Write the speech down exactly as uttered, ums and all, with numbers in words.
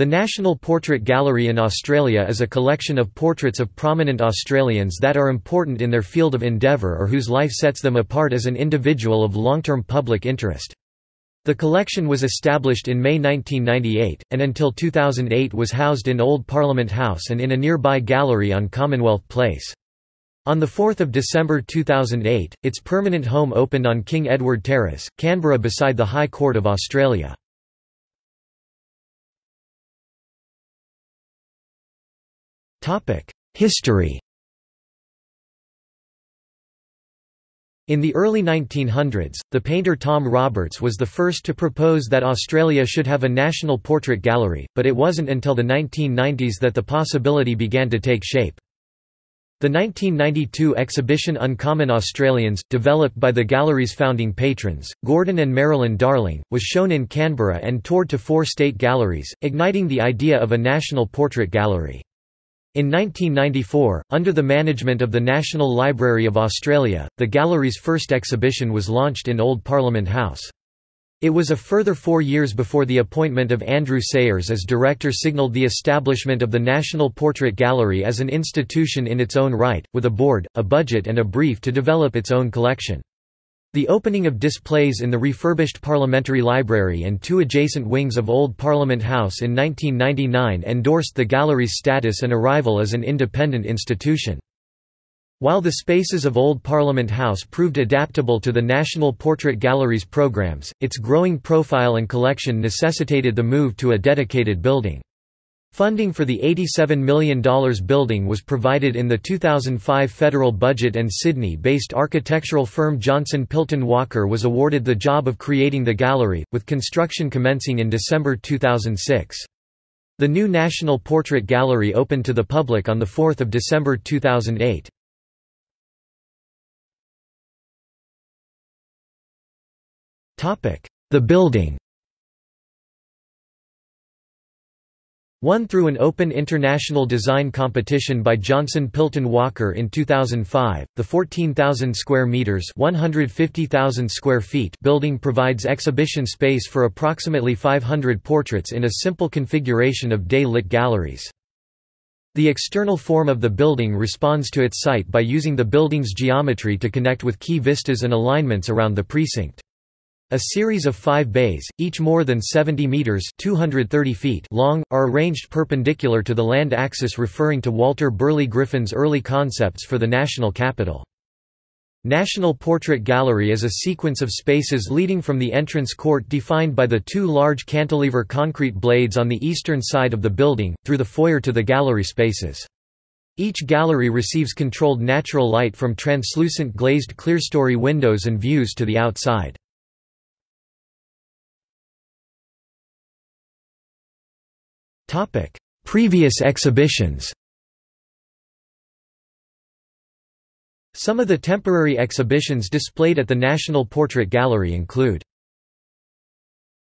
The National Portrait Gallery in Australia is a collection of portraits of prominent Australians that are important in their field of endeavour or whose life sets them apart as an individual of long-term public interest. The collection was established in May nineteen ninety-eight, and until two thousand eight was housed in Old Parliament House and in a nearby gallery on Commonwealth Place. On the fourth of December two thousand eight, its permanent home opened on King Edward Terrace, Canberra beside the High Court of Australia. History. In the early nineteen hundreds, the painter Tom Roberts was the first to propose that Australia should have a national portrait gallery, but it wasn't until the nineteen nineties that the possibility began to take shape. The nineteen ninety-two exhibition Uncommon Australians, developed by the gallery's founding patrons, Gordon and Marilyn Darling, was shown in Canberra and toured to four state galleries, igniting the idea of a national portrait gallery. In nineteen ninety-four, under the management of the National Library of Australia, the gallery's first exhibition was launched in Old Parliament House. It was a further four years before the appointment of Andrew Sayers as director signalled the establishment of the National Portrait Gallery as an institution in its own right, with a board, a budget and a brief to develop its own collection. The opening of displays in the refurbished Parliamentary Library and two adjacent wings of Old Parliament House in nineteen ninety-nine endorsed the gallery's status and arrival as an independent institution. While the spaces of Old Parliament House proved adaptable to the National Portrait Gallery's programs, its growing profile and collection necessitated the move to a dedicated building. Funding for the eighty-seven million dollar building was provided in the two thousand five federal budget, and Sydney-based architectural firm Johnson Pilton Walker was awarded the job of creating the gallery, with construction commencing in December two thousand six. The new National Portrait Gallery opened to the public on the fourth of December two thousand eight. The building. Won through an open international design competition by Johnson Pilton Walker in two thousand five, the fourteen thousand square meters (one hundred fifty thousand square feet) building provides exhibition space for approximately five hundred portraits in a simple configuration of day-lit galleries. The external form of the building responds to its site by using the building's geometry to connect with key vistas and alignments around the precinct. A series of five bays, each more than seventy metres (two hundred thirty feet) long, are arranged perpendicular to the land axis, referring to Walter Burley Griffin's early concepts for the national capital. National Portrait Gallery is a sequence of spaces leading from the entrance court, defined by the two large cantilever concrete blades on the eastern side of the building, through the foyer to the gallery spaces. Each gallery receives controlled natural light from translucent glazed clerestory windows and views to the outside. Previous exhibitions. Some of the temporary exhibitions displayed at the National Portrait Gallery include